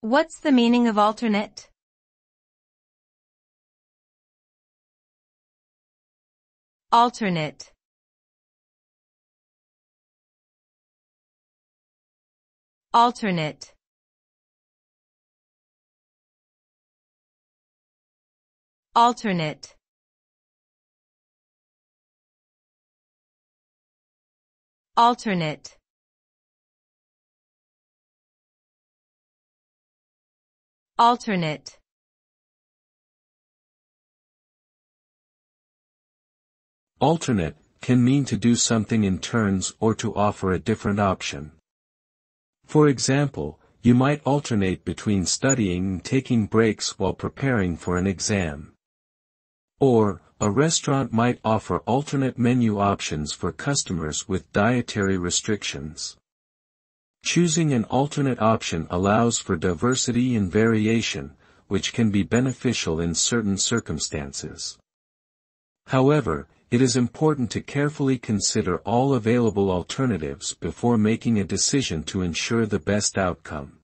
What's the meaning of alternate? Alternate. Alternate. Alternate. Alternate. Alternate. Alternate can mean to do something in turns or to offer a different option. For example, you might alternate between studying and taking breaks while preparing for an exam. Or, a restaurant might offer alternate menu options for customers with dietary restrictions. Choosing an alternate option allows for diversity and variation, which can be beneficial in certain circumstances. However, it is important to carefully consider all available alternatives before making a decision to ensure the best outcome.